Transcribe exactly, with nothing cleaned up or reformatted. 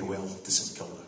Farewell to St Kilda.